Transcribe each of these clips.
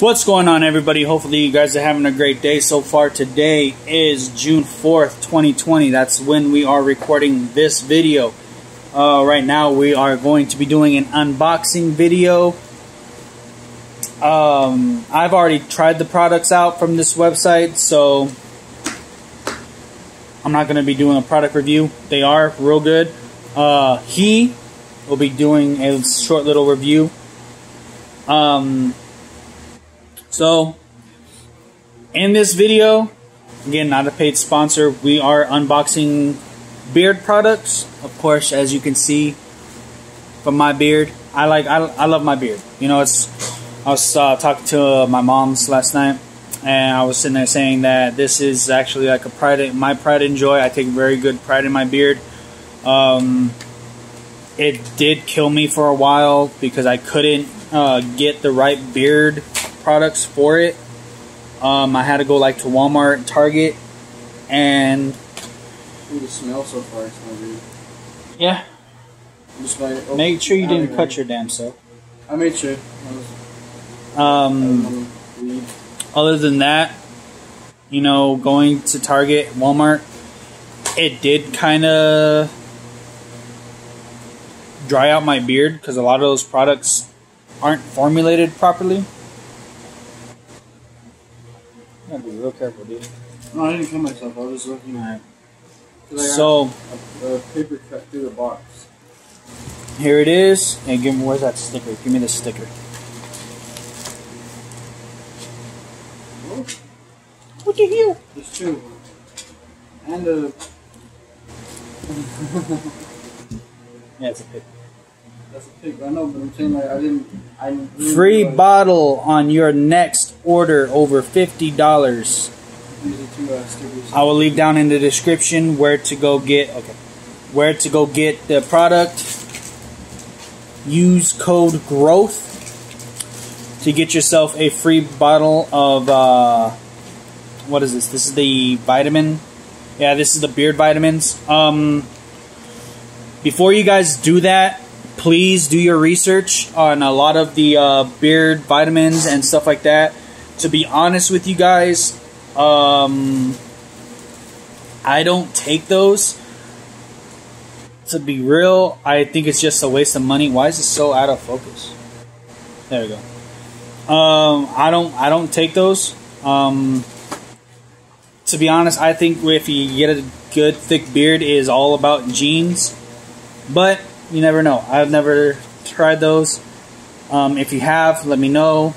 What's going on, everybody? Hopefully you guys are having a great day so far. Today is June 4th, 2020. That's when we are recording this video. Right now we are going to be doing an unboxing video. I've already tried the products out from this website, so I'm not going to be doing a product review. They are real good. He will be doing a short little review. So, in this video, again, not a paid sponsor, we are unboxing beard products. Of course, as you can see from my beard, I love my beard. You know, I was talking to my mom's last night, and I was sitting there saying that this is actually like a my pride and joy. I take very good pride in my beard. It did kill me for a while because I couldn't get the right beard products for it. I had to go like to Walmart and Target, and the smell so far is not good. Yeah. Make sure you didn't cut your damn self. I made sure. Other than that, you know, going to Target, Walmart, it did kind of dry out my beard because a lot of those products aren't formulated properly. I gotta be real careful, dude. No, I didn't kill myself. I was looking at it. So, a paper cut through the box. Here it is. And give me, where's that sticker? Give me the sticker. What the hell? There's two. And a. Yeah, it's a pig. That's a pig. I know, but I'm saying, like, I didn't free bottle on your next order over $50. I will leave down in the description where to go get. Okay, where to go get the product. Use code GROWTH to get yourself a free bottle of what is this? This is the vitamin. Yeah, this is the beard vitamins. Before you guys do that, please do your research on a lot of the beard vitamins and stuff like that. To be honest with you guys, I don't take those. To be real, I think it's just a waste of money. Why is it so out of focus? There we go. I don't take those. To be honest, I think if you get a good thick beard, it is all about genes. But you never know. I've never tried those. If you have, let me know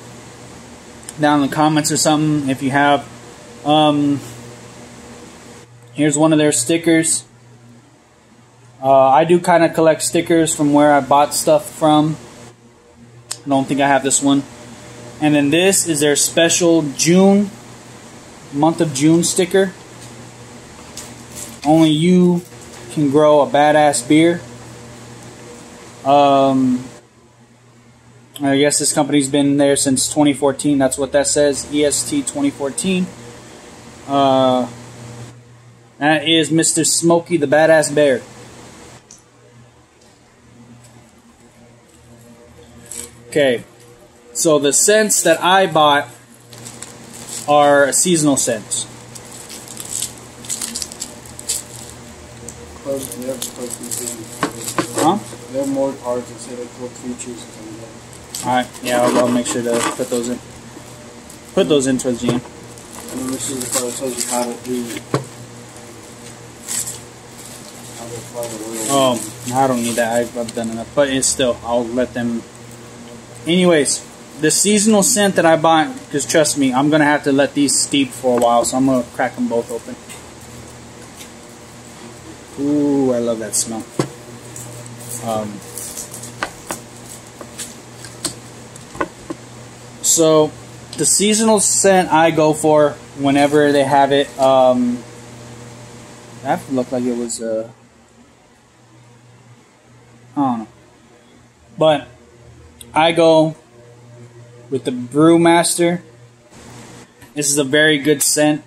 down in the comments or something if you have. Here's one of their stickers. I do kind of collect stickers from where I bought stuff from. I don't think I have this one. And then this is their special June, month of June sticker. Only you can grow a badass beard. I guess this company's been there since 2014. That's what that says, EST 2014. That is Mr. Smokey the Badass Bear. Okay, so the scents that I bought are seasonal scents. Huh? There are more cards that say like what features. Alright, yeah, I'll make sure to put those in. Put those in towards the end. And then this is the part that tells you how to do. Oh, I don't need that. I've done enough. But it's still, I'll let them. Anyways, the seasonal scent that I bought, because trust me, I'm going to have to let these steep for a while, so I'm going to crack them both open. Ooh, I love that smell. So, the seasonal scent I go for whenever they have it, that looked like it was, I don't know, but I go with the Brewmaster. This is a very good scent.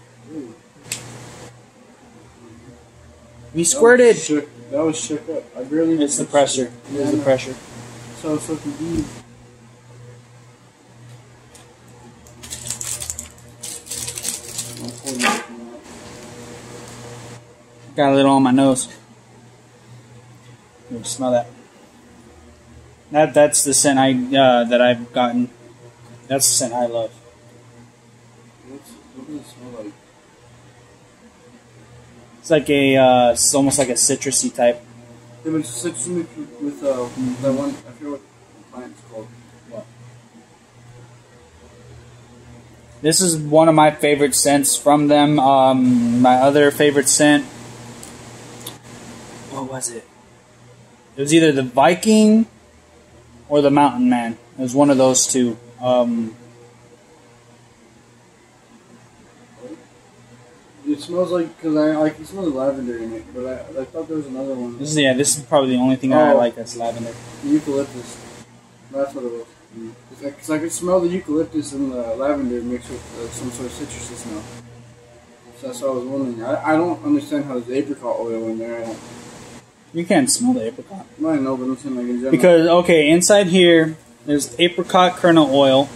We squirted! That was shook up. I barely. It's the pressure. It is the pressure. So confused. Got a little on my nose. You can smell that. That's the scent that I've gotten. That's the scent I love. What does it smell like? It's like a, it's almost like a citrusy type. It was citrusy with that one. I forget what the plant's called. What? This is one of my favorite scents from them. My other favorite scent. What was it? It was either the Viking or the Mountain Man. It was one of those two. It smells like, because I can smell the lavender in it, but I thought there was another one. This is, yeah, this is probably the only thing I like that's lavender. The eucalyptus. That's what it was. Because I could smell the eucalyptus and the lavender mixed with some sort of citrusy smell. So that's what I was wondering. I don't understand how there's apricot oil in there. I don't. You can't smell the apricot. I know, but I'm saying like in general. Because, okay, inside here, there's apricot kernel oil,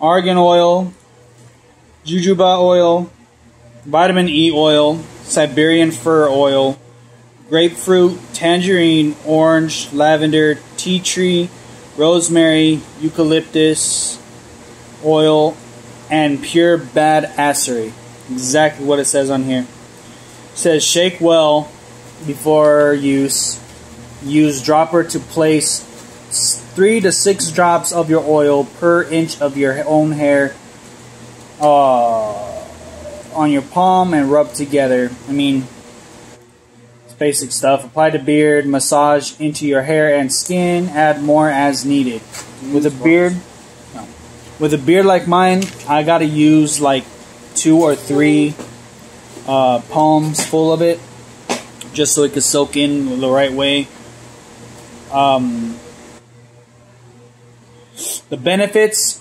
argan oil, jujuba oil, vitamin E oil, Siberian fir oil, grapefruit, tangerine, orange, lavender, tea tree, rosemary, eucalyptus oil, and pure badassery. Exactly what it says on here. It says shake well before use. Use dropper to place 3 to 6 drops of your oil per inch of your own hair on your palm and rub together. I mean, it's basic stuff. Apply to beard, massage into your hair and skin, add more as needed. With a beard, no. With a beard like mine, I gotta use like 2 or 3 palms full of it, just so it could soak in the right way. The benefits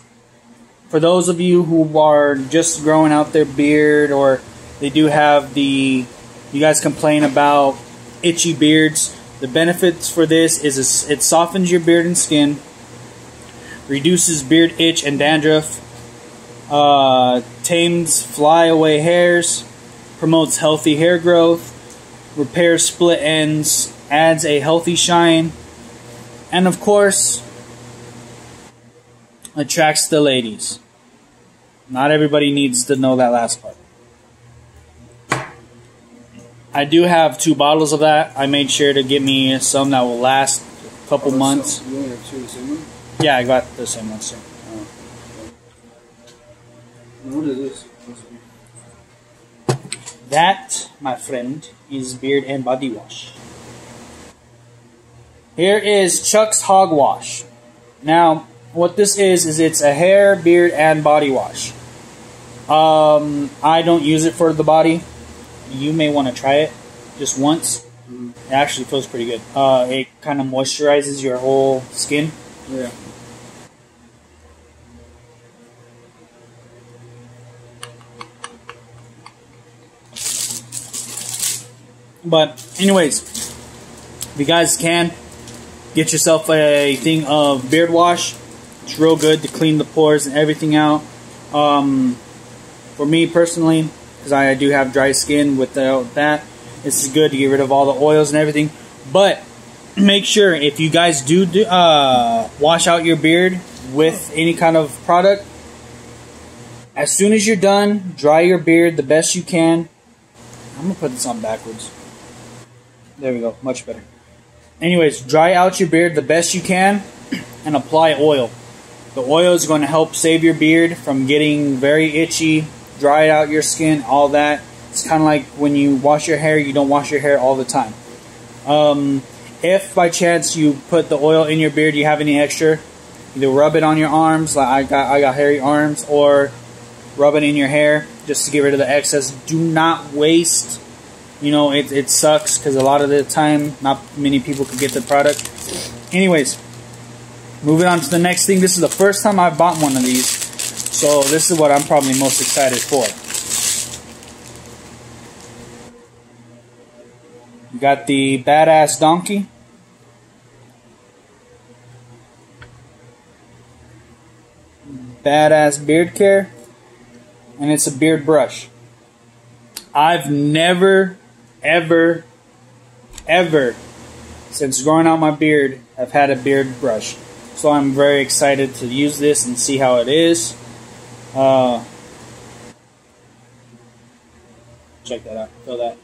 for those of you who are just growing out their beard, or they do have the, you guys complain about itchy beards, the benefits for this is it softens your beard and skin, reduces beard itch and dandruff, tames flyaway hairs, promotes healthy hair growth, repairs split ends, adds a healthy shine, and of course, attracts the ladies. Not everybody needs to know that last part. I do have 2 bottles of that. I made sure to get me some that will last a couple months. You only have 2 of the same one? Yeah, I got the same one, sir. Oh, okay. What is this? That, my friend, is beard and body wash. Here is Chuck's Hog Wash. Now, what this is it's a hair, beard, and body wash. I don't use it for the body. You may want to try it just once. It actually feels pretty good. It kind of moisturizes your whole skin. Yeah. But anyways, if you guys can, get yourself a thing of beard wash. It's real good to clean the pores and everything out. For me personally, because I do have dry skin, without that, this is good to get rid of all the oils and everything. But make sure if you guys do wash out your beard with any kind of product, as soon as you're done, dry your beard the best you can. I'm going to put this on backwards. There we go, much better. Anyways, dry out your beard the best you can and apply oil. The oil is going to help save your beard from getting very itchy, dry out your skin, all that. It's kind of like when you wash your hair, you don't wash your hair all the time. If by chance you put the oil in your beard, you have any extra, either rub it on your arms, like I got hairy arms, or rub it in your hair just to get rid of the excess. Do not waste. You know, it sucks because a lot of the time not many people could get the product. Anyways, moving on to the next thing. This is the first time I've bought one of these, so this is what I'm probably most excited for. You got the Badass Donkey. Badass Beard Care. And it's a beard brush. I've never, ever, ever, since growing out my beard, I've had a beard brush. So I'm very excited to use this and see how it is. Check that out. Feel that?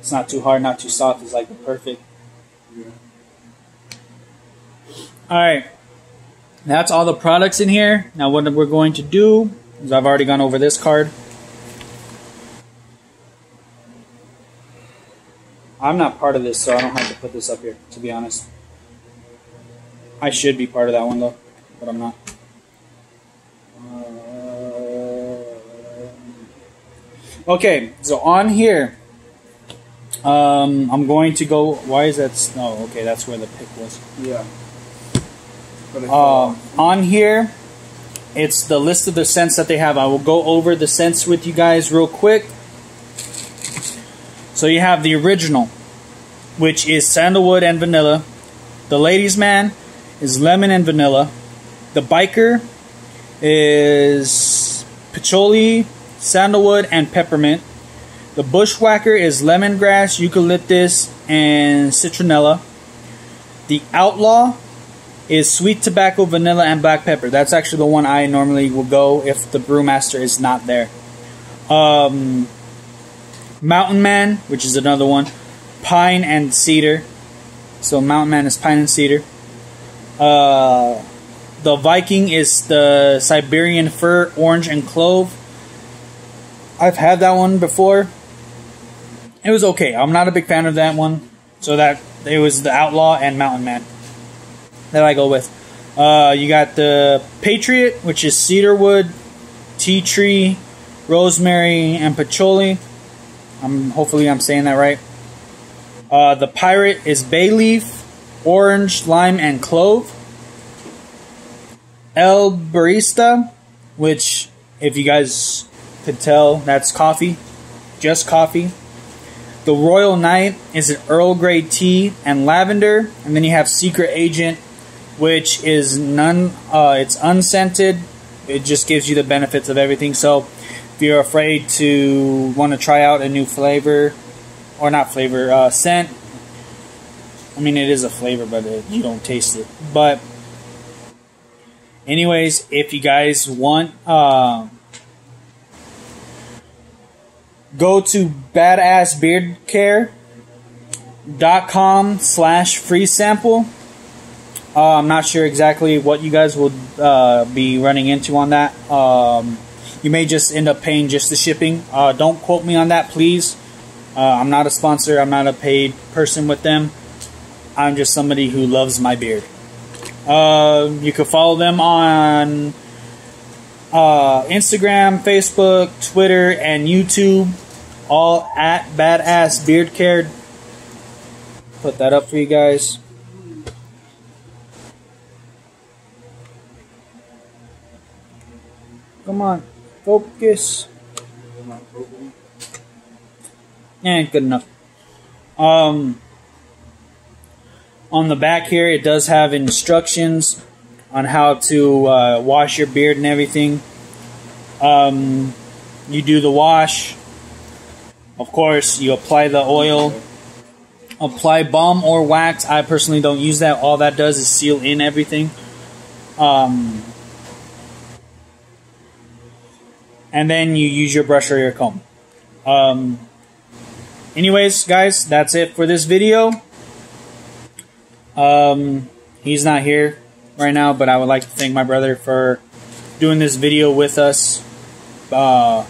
It's not too hard, not too soft. It's like the perfect. Yeah. Alright. That's all the products in here. Now what we're going to do is I've already gone over this card. I'm not part of this, so I don't have to put this up here, to be honest. I should be part of that one, though, but I'm not. Okay, so on here, I'm going to go, why is that snow? Okay, that's where the pick was. Yeah. On here, it's the list of the scents that they have. I will go over the scents with you guys real quick. So you have the original, which is sandalwood and vanilla. The ladies' man is lemon and vanilla. The biker is patchouli, sandalwood, and peppermint. The bushwhacker is lemongrass, eucalyptus, and citronella. The outlaw is sweet tobacco, vanilla, and black pepper. That's actually the one I normally will go if the brewmaster is not there. Mountain Man, which is another one, pine and cedar. So Mountain Man is pine and cedar. The Viking is the Siberian fir, orange, and clove. I've had that one before. It was okay. I'm not a big fan of that one. So that it was the Outlaw and Mountain Man that I go with. You got the Patriot, which is cedarwood, tea tree, rosemary, and patchouli. Hopefully I'm saying that right. The Pirate is bay leaf, orange, lime, and clove. El Barista, which if you guys could tell, that's coffee, just coffee. The Royal Knight is an Earl Grey tea and lavender. And then you have Secret Agent, which is it's unscented. It just gives you the benefits of everything. So if you're afraid to want to try out a new flavor, or not flavor, scent. I mean, it is a flavor, but you don't taste it. But anyways, if you guys want, go to badassbeardcare.com/free sample. I'm not sure exactly what you guys will be running into on that. You may just end up paying just the shipping. Don't quote me on that, please. I'm not a sponsor. I'm not a paid person with them. I'm just somebody who loves my beard. You can follow them on Instagram, Facebook, Twitter, and YouTube. All at Badass Beard Care. Put that up for you guys. Come on. Focus. Eh, good enough. On the back here, it does have instructions on how to wash your beard and everything. You do the wash. Of course, you apply the oil. Apply balm or wax. I personally don't use that. All that does is seal in everything. And then you use your brush or your comb. Anyways, guys, that's it for this video. He's not here right now, but I would like to thank my brother for doing this video with us. I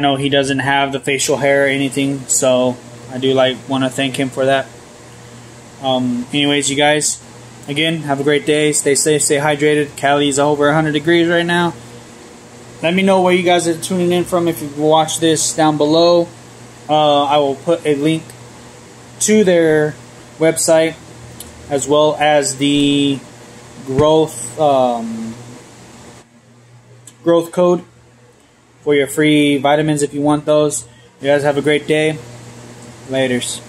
know he doesn't have the facial hair or anything, so I do want to thank him for that. Anyways, you guys, again, have a great day. Stay safe, stay hydrated. Cali's over 100 degrees right now. Let me know where you guys are tuning in from if you watch this down below. I will put a link to their website as well as the growth code for your free vitamins if you want those. You guys have a great day. Laters.